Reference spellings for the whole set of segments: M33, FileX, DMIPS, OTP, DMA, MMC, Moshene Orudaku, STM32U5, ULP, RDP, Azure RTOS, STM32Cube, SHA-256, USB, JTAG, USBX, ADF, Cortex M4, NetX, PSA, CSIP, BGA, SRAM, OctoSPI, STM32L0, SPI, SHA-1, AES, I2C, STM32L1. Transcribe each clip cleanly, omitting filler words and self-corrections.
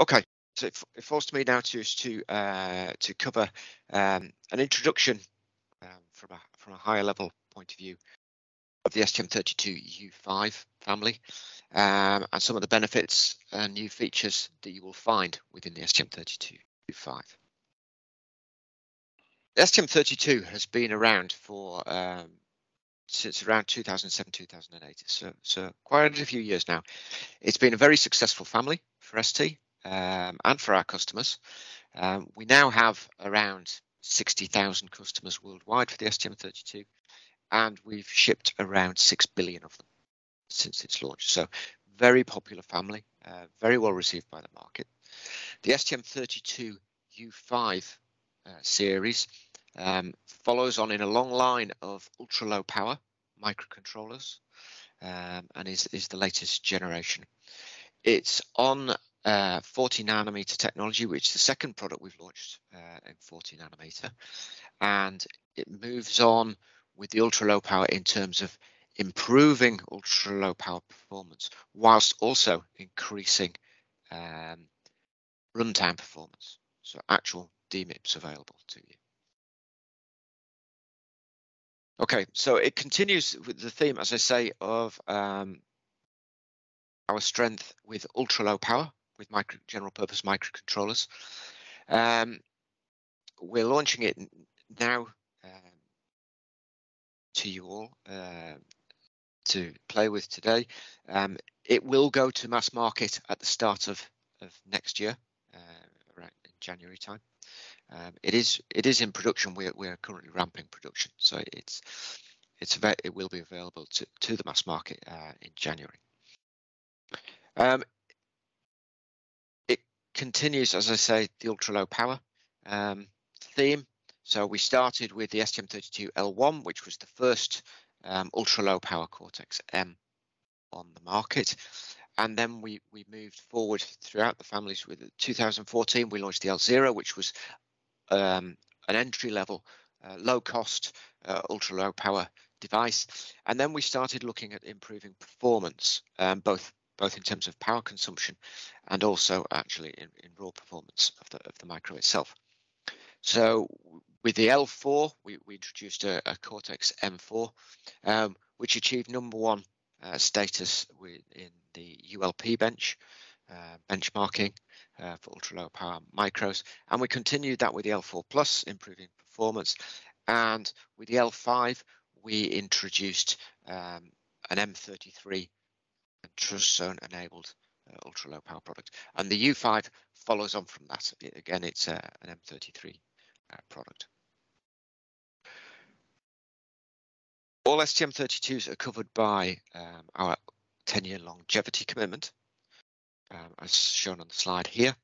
Okay, so it falls to me now to cover an introduction from a higher level point of view of the STM32U5 family and some of the benefits and new features that you will find within the STM32U5. The STM32 has been around for since around 2007, 2008, so quite a few years now. It's been a very successful family for ST and for our customers. We now have around 60,000 customers worldwide for the STM32, and we've shipped around 6 billion of them since its launch. So very popular family, very well received by the market. The STM32U5 series follows on in a long line of ultra-low power microcontrollers and is the latest generation. It's on 40 nanometer technology, which is the second product we've launched in 40 nanometer, and it moves on with the ultra low power in terms of improving ultra low power performance whilst also increasing runtime performance, so actual DMIPS available to you. Okay, so it continues with the theme, as I say, of our strength with ultra low power with general purpose microcontrollers. We're launching it now to you all to play with today. It will go to mass market at the start of next year, around in January time. It is in production. We're currently ramping production, so it will be available to the mass market in January. It continues, as I say, the ultra low power theme. So we started with the STM32L1, which was the first ultra low power Cortex-M on the market, and then we moved forward throughout the families. With 2014, we launched the L0, which was an entry level, low cost, ultra low power device, and then we started looking at improving performance, both in terms of power consumption and also actually in raw performance of the micro itself. So with the L4, we introduced a Cortex M4, which achieved #1 status in the ULP benchmarking for ultra-low power micros. And we continued that with the L4 Plus, improving performance. And with the L5, we introduced an M33 and Trust Zone enabled ultra low power product, and the U5 follows on from that. Again, it's an M33 product. All STM32s are covered by our 10-year longevity commitment, as shown on the slide here.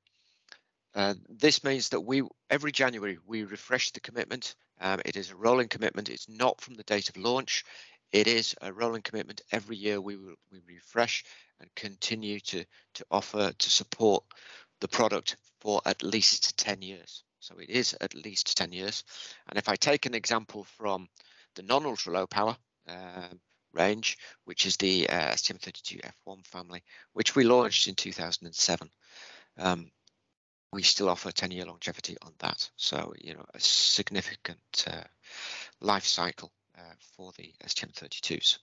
This means that every January we refresh the commitment. It is a rolling commitment. It's not from the date of launch. It is a rolling commitment. Every year we refresh and continue to offer to support the product for at least 10 years. So it is at least 10 years. And if I take an example from the non-ultra low power range, which is the STM32F1 family, which we launched in 2007, we still offer 10-year longevity on that. So, you know, a significant life cycle for the STM32s.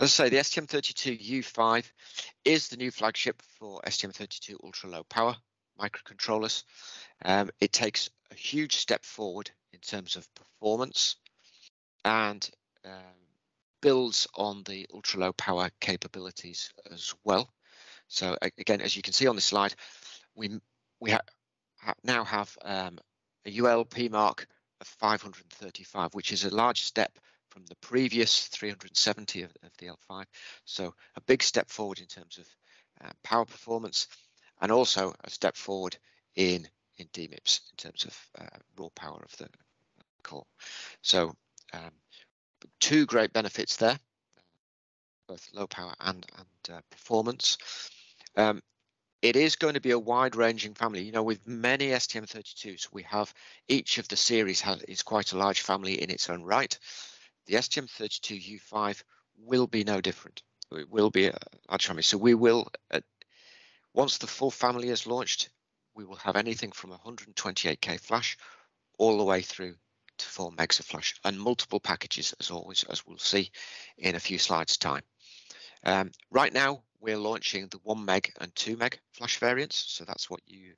As I say, the STM32U5 is the new flagship for STM32 ultra low power microcontrollers. It takes a huge step forward in terms of performance and builds on the ultra low power capabilities as well. So again, as you can see on this slide, we now have a ULP mark of 535, which is a large step from the previous 370 of the L5. So a big step forward in terms of power performance, and also a step forward in DMIPS in terms of raw power of the core. So two great benefits there, both low power and performance. It is going to be a wide-ranging family. You know, with many STM32s, we have each of the series is quite a large family in its own right. The STM32U5 will be no different. It will be a large family. So we will, once the full family is launched, we will have anything from 128K flash all the way through to 4 megs of flash, and multiple packages, as always, as we'll see in a few slides' time. Right now, we're launching the 1 meg and 2 meg flash variants, so that's what you're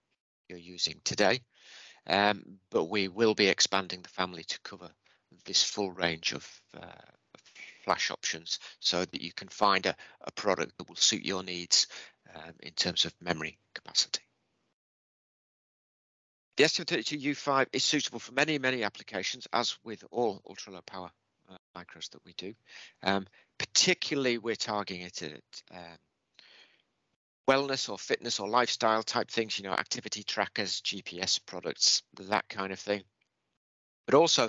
using today. But we will be expanding the family to cover this full range of flash options, so that you can find a product that will suit your needs in terms of memory capacity. The STM32U5 is suitable for many, many applications, as with all ultra-low power micros that we do. Particularly, we're targeting it at wellness or fitness or lifestyle type things, you know, activity trackers, GPS products, that kind of thing. But also,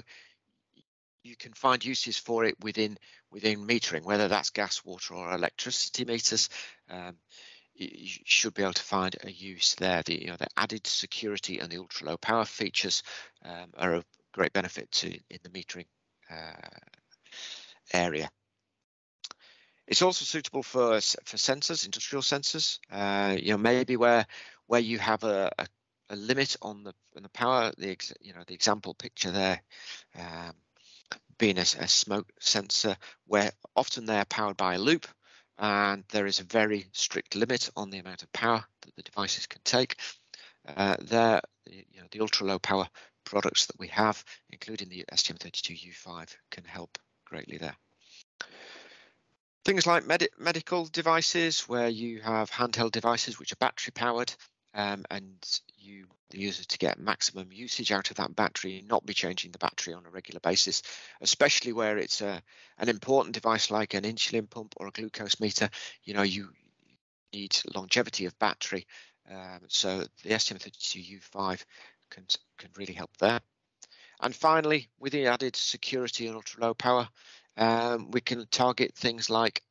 you can find uses for it within metering, whether that's gas, water, or electricity meters. You should be able to find a use there. The added security and the ultra low power features are of great benefit in the metering area. It's also suitable for sensors, industrial sensors. Maybe where you have a limit on the power. The example picture there being a smoke sensor, where often they're powered by a loop. And there is a very strict limit on the amount of power that the devices can take. The ultra-low power products that we have, including the STM32U5, can help greatly there. Things like medical devices, where you have handheld devices which are battery-powered, and you, the user, to get maximum usage out of that battery, not be changing the battery on a regular basis, especially where it's an important device like an insulin pump or a glucose meter. You need longevity of battery, so the STM32U5 can really help there. And finally, with the added security and ultra low power, we can target things like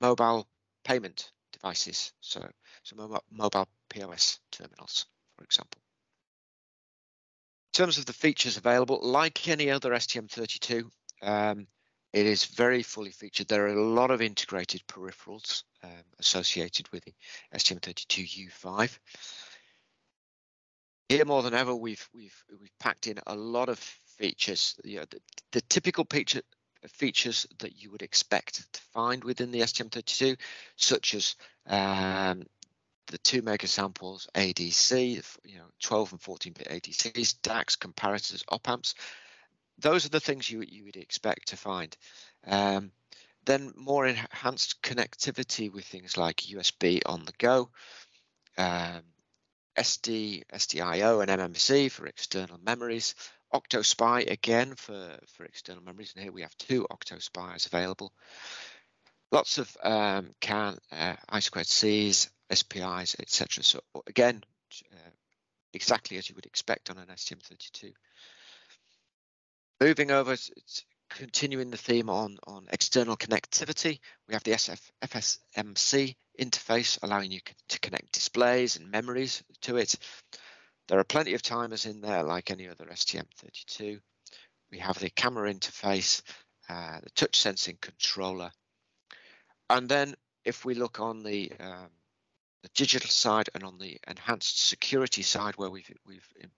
mobile payment devices, so mobile POS terminals, for example. In terms of the features available, like any other STM32, it is very fully featured. There are a lot of integrated peripherals associated with the STM32U5. Here, more than ever, we've packed in a lot of features. The typical features that you would expect to find within the STM32, such as the 2 mega samples, ADC, 12 and 14-bit ADCs, DAX, comparators, op-amps. Those are the things you would expect to find. Then more enhanced connectivity with things like USB on the go, SDIO and MMC for external memories, OctoSPI again for external memories, and here we have 2 OctoSPIs available. Lots of CAN, I2Cs, SPIs, etc. So again, exactly as you would expect on an STM32. Moving over, continuing the theme on external connectivity, we have the FSMC interface, allowing you to connect displays and memories to it. There are plenty of timers in there, like any other STM32. We have the camera interface, the touch sensing controller. And then if we look on the digital side and on the enhanced security side, where we've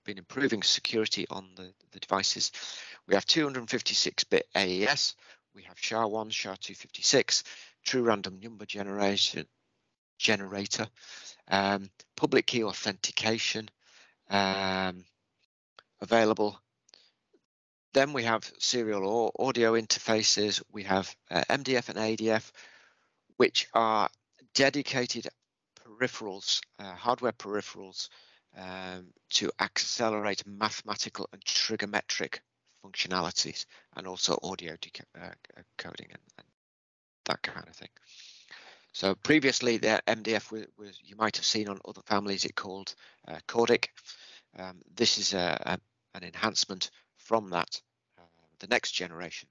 been improving security on the devices, we have 256-bit AES, we have SHA-1, SHA-256, true random number generator, public key authentication, available. Then we have serial or audio interfaces. We have MDF and ADF, which are dedicated peripherals, hardware peripherals, to accelerate mathematical and trigonometric functionalities, and also audio coding and that kind of thing. So previously, the MDF was, you might have seen on other families, it called Cordic. This is an enhancement from that, the next generation,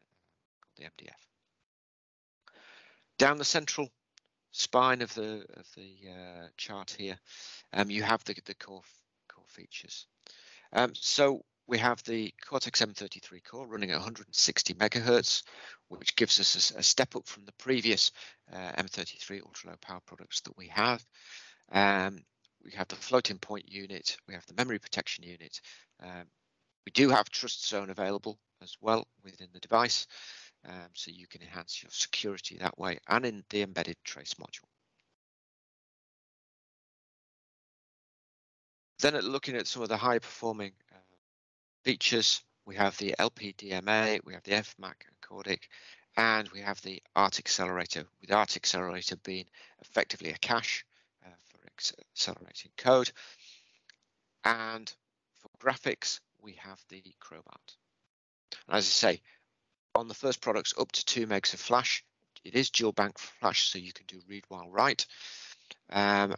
called the MDF. Down the central spine of the chart here, you have the core features. So we have the Cortex M33 core running at 160 megahertz, which gives us a step up from the previous M33 ultra-low power products that we have. We have the floating point unit, we have the memory protection unit. We do have Trust Zone available as well within the device, so you can enhance your security that way and in the embedded trace module. Then looking at some of the high performing features, we have the LPDMA, we have the FMAC and Cordic, and we have the ART accelerator, with ART accelerator being effectively a cache for accelerating code. And for graphics, we have the Crowbart. And as I say, on the first products up to 2 megs of flash, it is dual bank flash, so you can do read while write, and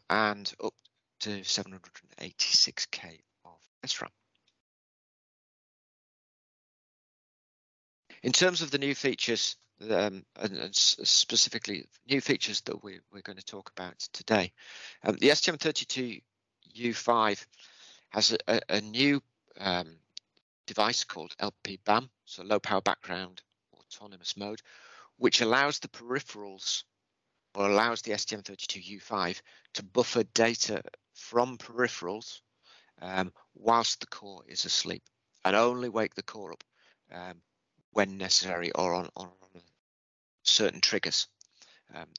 up to 786K of SRAM. In terms of the new features, and specifically new features that we're going to talk about today, the STM32U5 has a new device called LPBAM, so low power background autonomous mode, which allows the peripherals, or allows the STM32U5 to buffer data from peripherals whilst the core is asleep, and only wake the core up when necessary, or on certain triggers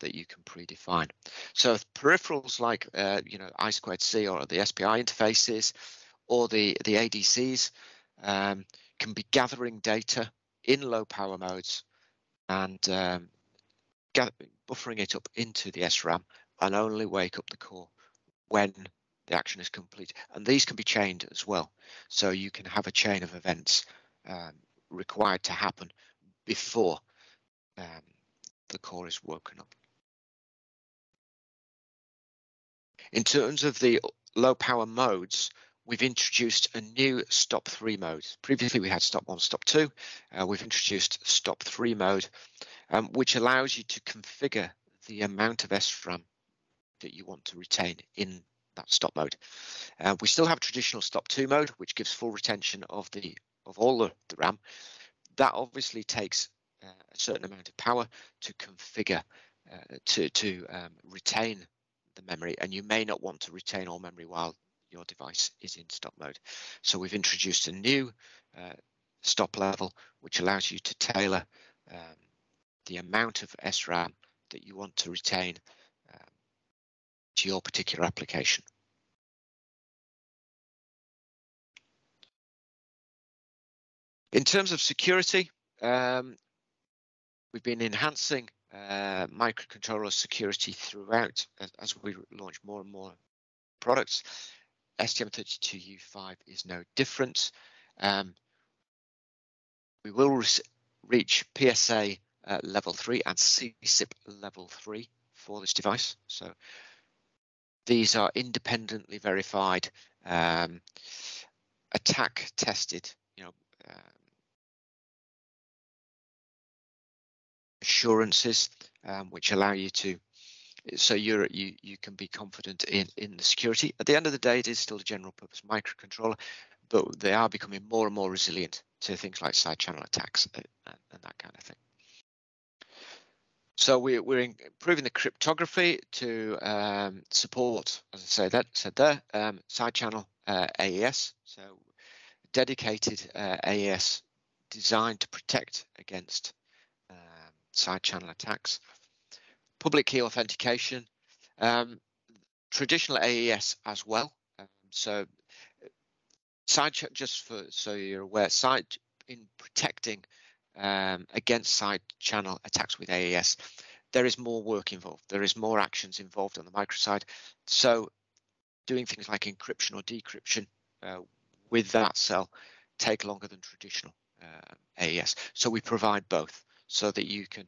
that you can predefine. So if peripherals like I2C or the SPI interfaces or the ADCs can be gathering data in low power modes and buffering it up into the SRAM, and only wake up the core when the action is complete. And these can be chained as well, so you can have a chain of events required to happen before the core is woken up. In terms of the low power modes, we've introduced a new stop 3 mode. Previously we had stop 1, stop 2. We've introduced stop 3 mode, which allows you to configure the amount of SRAM that you want to retain in that stop mode. We still have traditional stop 2 mode, which gives full retention of all the RAM. That obviously takes a certain amount of power to configure to retain the memory, and you may not want to retain all memory while your device is in stop mode. So we've introduced a new stop level, which allows you to tailor the amount of SRAM that you want to retain to your particular application. In terms of security, we've been enhancing microcontroller security throughout as we launch more and more products. STM32U5 is no different. We will reach PSA level 3 and CSIP level 3 for this device. So these are independently verified, attack tested, assurances, which allow you to, so you can be confident in the security. At the end of the day, it is still a general purpose microcontroller, but they are becoming more and more resilient to things like side channel attacks and that kind of thing. So we're improving the cryptography to support, as I said there, side channel AES. So dedicated AES designed to protect against side channel attacks. Public key authentication, traditional AES as well. So just so you're aware, in protecting against side channel attacks with AES, there is more work involved. There is more actions involved on the micro side. So doing things like encryption or decryption with that cell take longer than traditional AES. So we provide both, so that you can,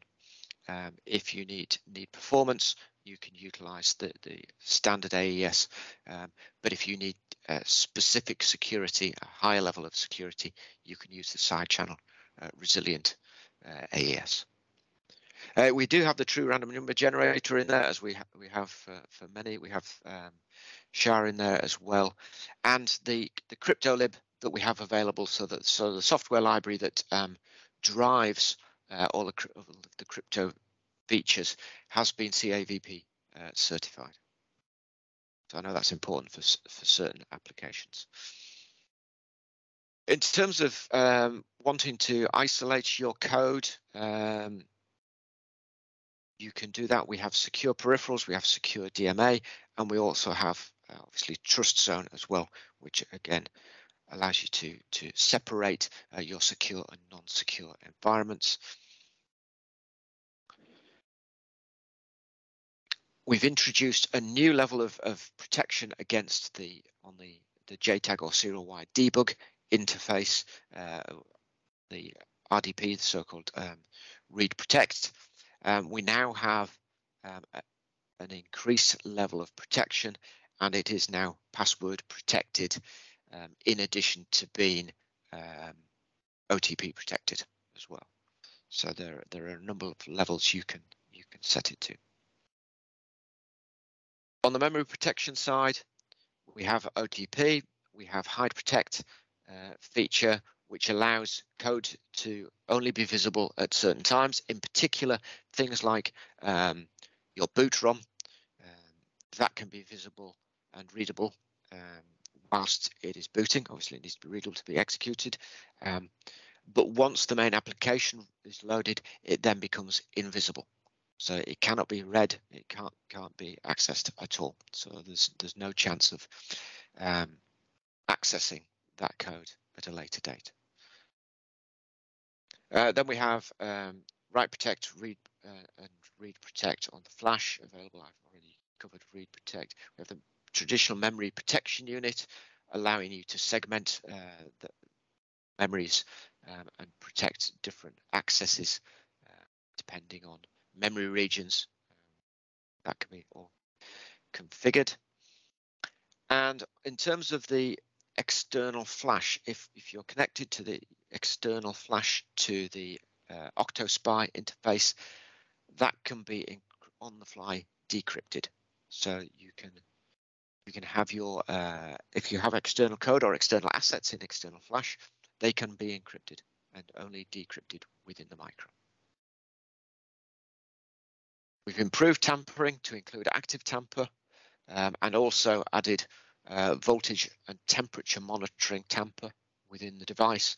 if you need performance, you can utilize the standard AES, but if you need specific security, a higher level of security, you can use the side channel resilient AES. We do have the true random number generator in there, as we have for many. We have SHA in there as well, and the cryptolib that we have available, so that the software library that drives all the crypto features has been CAVP certified. So I know that's important for certain applications. In terms of wanting to isolate your code, you can do that. We have secure peripherals, we have secure DMA, and we also have obviously Trust Zone as well, which again allows you to separate your secure and non-secure environments. We've introduced a new level of protection against the JTAG or serial wire debug interface, the RDP, the so-called read protect. We now have an increased level of protection, and it is now password protected, in addition to being OTP protected as well. So there are a number of levels you can set it to. On the memory protection side, we have OTP, we have hide protect feature, which allows code to only be visible at certain times, in particular things like your boot ROM, that can be visible and readable whilst it is booting. Obviously it needs to be readable to be executed, but once the main application is loaded, it then becomes invisible. So it cannot be read, it can't be accessed at all. So there's no chance of accessing that code at a later date. Then we have write protect, read and read protect on the flash available. I've already covered read protect. We have the traditional memory protection unit, allowing you to segment the memories and protect different accesses depending on memory regions. That can be all configured. And in terms of the external flash, if you're connected to the external flash to the OctoSPI interface, that can be on the fly decrypted. So you can have your if you have external code or external assets in external flash, they can be encrypted and only decrypted within the micro. We've improved tampering to include active tamper, and also added voltage and temperature monitoring tamper within the device.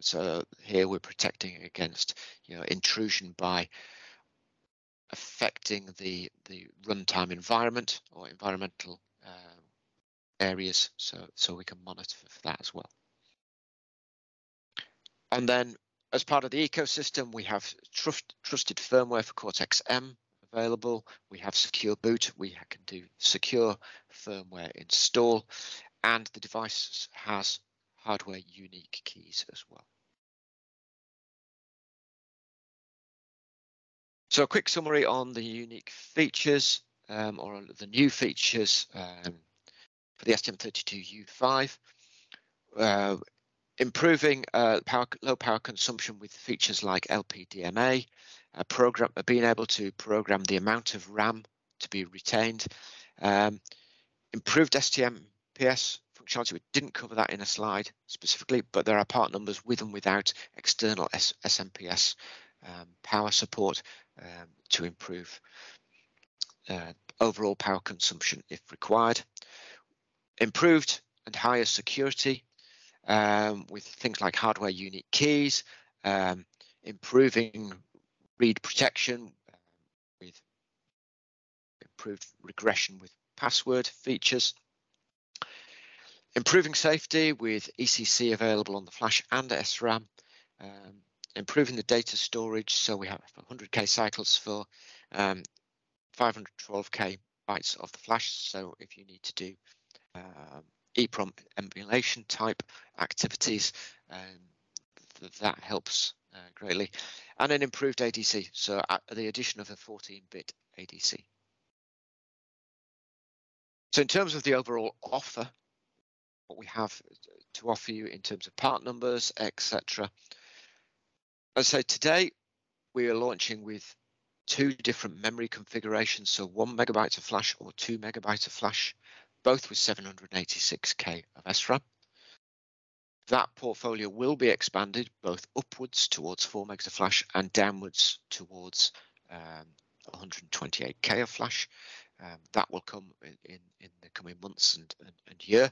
So here we're protecting against, you know, intrusion by affecting the runtime environment or environmental areas. So we can monitor for that as well. And then, as part of the ecosystem, we have trusted firmware for Cortex-M available. We have secure boot. We can do secure firmware install, and the device has hardware unique keys as well. So a quick summary on the unique features, or the new features for the STM32U5. Improving low power consumption with features like LPDMA, being able to program the amount of RAM to be retained, improved STMPS functionality. We didn't cover that in a slide specifically, but there are part numbers with and without external SMPS power support to improve overall power consumption if required. Improved and higher security, with things like hardware unique keys, improving read protection with improved regression with password features, improving safety with ECC available on the flash and SRAM, improving the data storage, so we have 100k cycles for 512k bytes of the flash. So if you need to do EEPROM emulation type activities, that helps greatly. And an improved ADC, so the addition of a 14-bit ADC. So in terms of the overall offer, what we have to offer you in terms of part numbers, etc. And so today we are launching with two different memory configurations, so 1 megabyte of flash or 2 megabytes of flash, both with 786k of SRAM. That portfolio will be expanded both upwards towards 4 megs of flash and downwards towards 128K of flash. That will come in the coming months and year.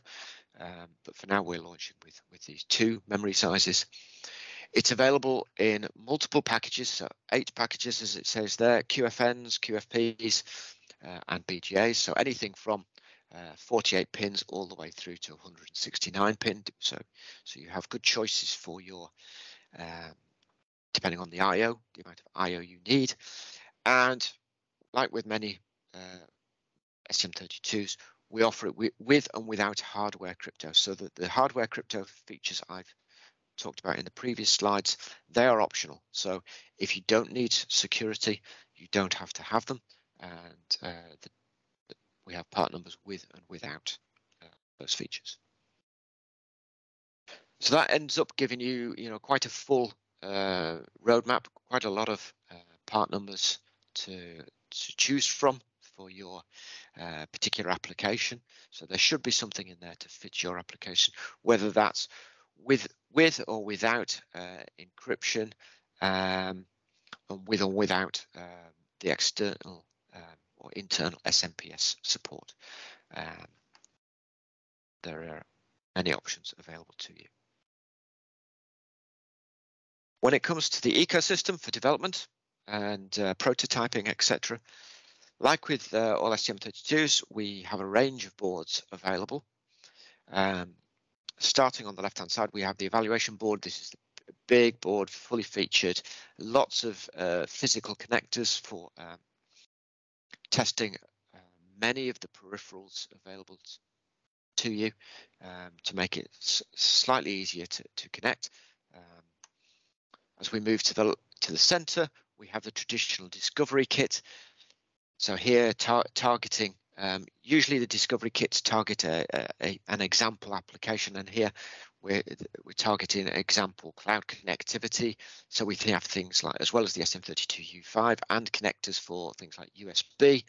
But for now, we're launching with these two memory sizes. It's available in multiple packages, so 8 packages, as it says there, QFNs, QFPs, and BGAs. So anything from 48 pins all the way through to 169 pin. So you have good choices for your, depending on the I/O, the amount of I/O you need. And like with many STM32s, we offer it with and without hardware crypto. So that the hardware crypto features I've talked about in the previous slides, they are optional. So if you don't need security, you don't have to have them. And we have part numbers with and without those features. So that ends up giving you, quite a full roadmap, quite a lot of part numbers to choose from for your particular application. So there should be something in there to fit your application, whether that's with or without encryption, and with or without the external or internal SMPS support. There are many options available to you. When it comes to the ecosystem for development and prototyping, etc., like with all STM32s, we have a range of boards available. Starting on the left-hand side, we have the evaluation board. This is the big board, fully featured, lots of physical connectors for testing many of the peripherals available to you to make it slightly easier to connect. As we move to the center, we have the traditional discovery kit. So here, targeting usually the discovery kits target an example application, and here we're targeting example cloud connectivity. So we have things like, as well as the STM32U5 and connectors for things like USB,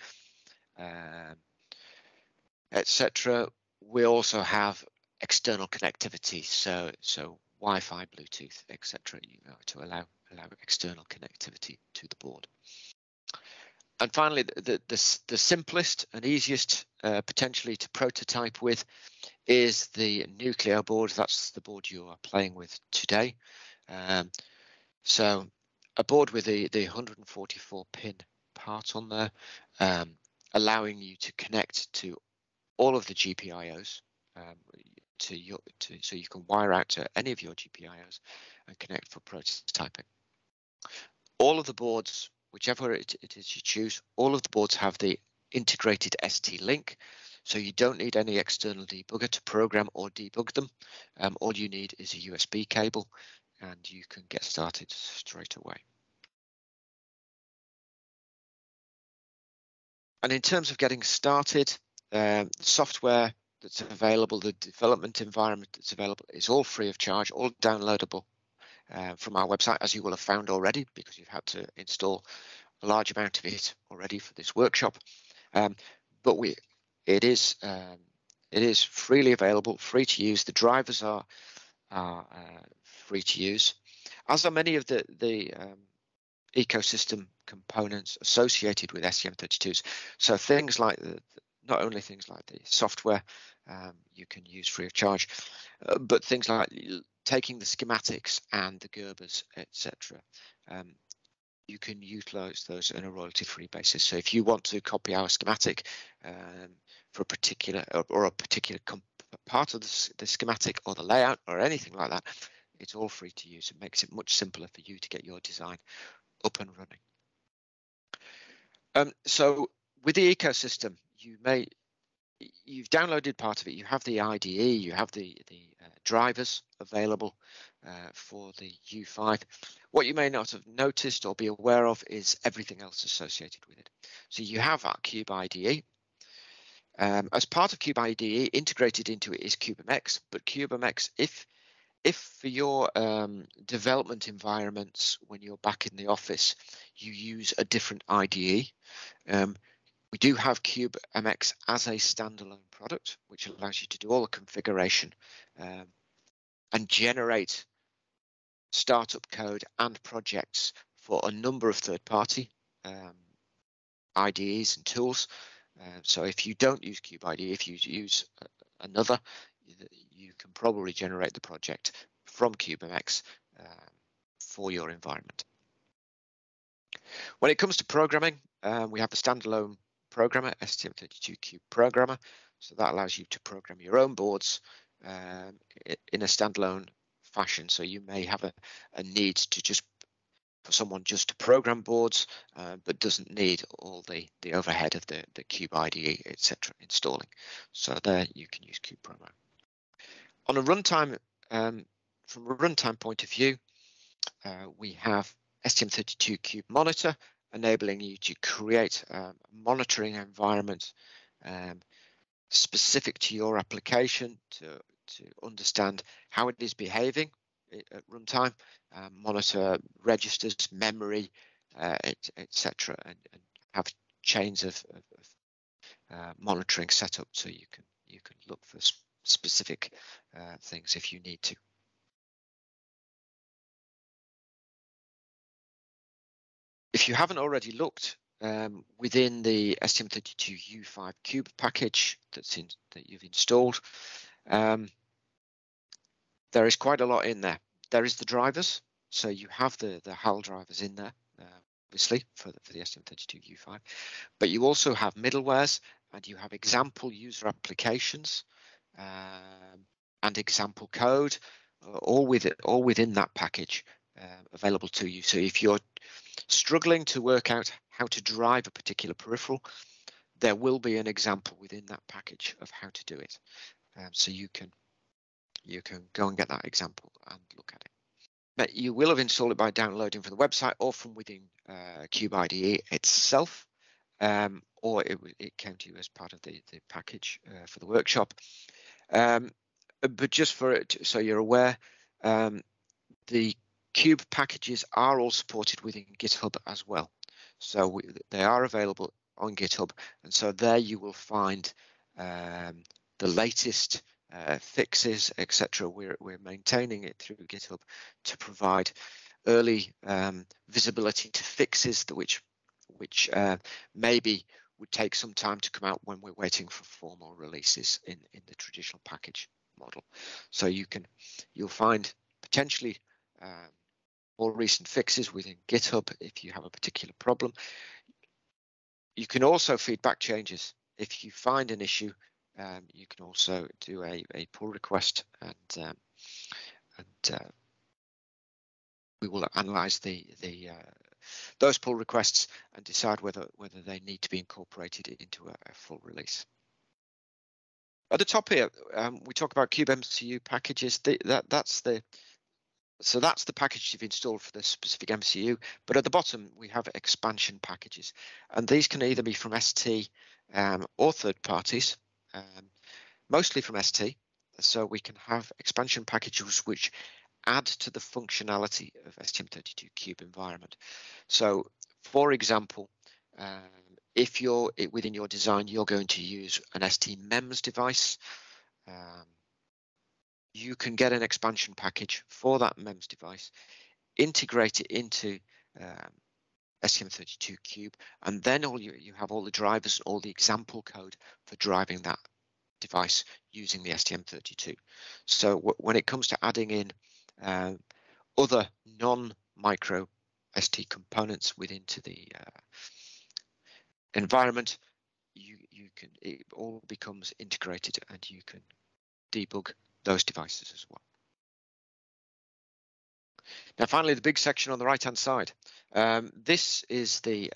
etc. We also have external connectivity, so Wi-Fi, Bluetooth, etc. To allow external connectivity to the board. And finally, the simplest and easiest potentially to prototype with is the Nucleo board. That's the board you are playing with today. So a board with the 144 pin part on there, allowing you to connect to all of the GPIOs, so you can wire out to any of your GPIOs and connect for prototyping. All of the boards, whichever it is you choose, all of the boards have the integrated ST-Link, so you don't need any external debugger to program or debug them. All you need is a USB cable, and you can get started straight away. And in terms of getting started, software that's available, the development environment that's available, is all free of charge, all downloadable from our website, as you will have found already, because you've had to install a large amount of it already for this workshop. But it is freely available, free to use. The drivers are free to use, as are many of the ecosystem components associated with STM32s. So things like not only things like the software you can use free of charge, but things like taking the schematics and the Gerbers, etc. You can utilize those on a royalty-free basis. So if you want to copy our schematic for a particular part of the schematic or the layout or anything like that, it's all free to use. It makes it much simpler for you to get your design up and running. So with the ecosystem, you've downloaded part of it. You have the IDE, you have the drivers available for the U5. What you may not have noticed or be aware of is everything else associated with it. So you have our Cube IDE. As part of Cube IDE, integrated into it is CubeMX, but CubeMX, if for your development environments, when you're back in the office, you use a different IDE, we do have CubeMX as a standalone product, which allows you to do all the configuration and generate startup code and projects for a number of third-party IDEs and tools. So if you don't use Cube IDE, if you use another, you can probably generate the project from CubeMX for your environment. When it comes to programming, we have a standalone programmer, STM32Cube programmer. So that allows you to program your own boards in a standalone fashion. So you may have a need to just for someone just to program boards, but doesn't need all the overhead of the Cube IDE, etc. installing. So there you can use Cube Promo. On a runtime, from a runtime point of view, we have STM32Cube Monitor, enabling you to create a monitoring environment specific to your application to understand how it is behaving at runtime, monitor registers, memory, etc., and have chains of monitoring set up so you can look for specific things if you need to. If you haven't already looked within the STM32U5 Cube package that you've installed, there is quite a lot in there. There is the drivers, so you have the HAL drivers in there, obviously for the STM32U5, but you also have middlewares and you have example user applications and example code, all within that package available to you. So if you're struggling to work out how to drive a particular peripheral, there will be an example within that package of how to do it. So you can go and get that example and look at it. But you will have installed it by downloading from the website or from within Cube IDE itself, or it came to you as part of the package for the workshop. But just for it, so you're aware, the Cube packages are all supported within GitHub as well. So they are available on GitHub. And so there you will find the latest fixes, etc. We're maintaining it through GitHub to provide early visibility to fixes which maybe would take some time to come out when we're waiting for formal releases in the traditional package model. So you'll find potentially more recent fixes within GitHub if you have a particular problem. You can also feedback changes. If you find an issue, you can also do a pull request, and we will analyze those pull requests and decide whether they need to be incorporated into a full release. At the top here, we talk about CubeMCU packages. So that's the package you've installed for the specific MCU. But at the bottom, we have expansion packages. And these can either be from ST or third parties, mostly from ST. So we can have expansion packages which add to the functionality of STM32Cube environment. So, for example, if you're within your design, you're going to use an ST MEMS device, you can get an expansion package for that MEMS device, integrate it into STM32Cube, and then you have all the drivers, all the example code for driving that device using the STM32. So when it comes to adding in other non-micro ST components into the environment, it all becomes integrated, and you can debug those devices as well. Now, finally, the big section on the right-hand side. This is the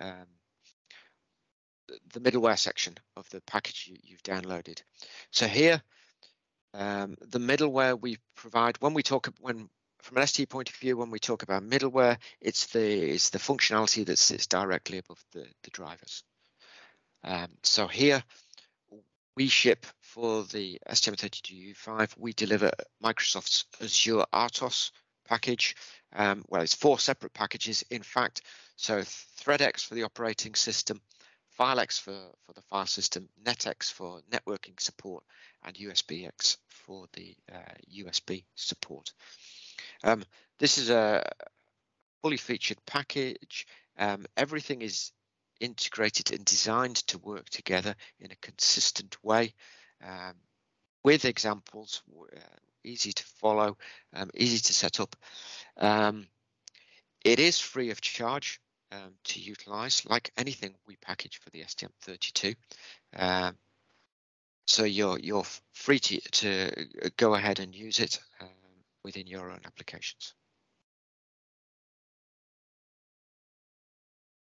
middleware section of the package you've downloaded. So here, the middleware we provide from an ST point of view, when we talk about middleware, it's the functionality that sits directly above the drivers. So here, we ship for the STM32U5, we deliver Microsoft's Azure RTOS package. Well, it's 4 separate packages, in fact. So ThreadX for the operating system, Filex for the file system, NetX for networking support, and USBX for the USB support. This is a fully featured package. Everything is integrated and designed to work together in a consistent way, with examples, easy to follow, easy to set up. It is free of charge to utilize, like anything we package for the STM32. So you're free to go ahead and use it within your own applications.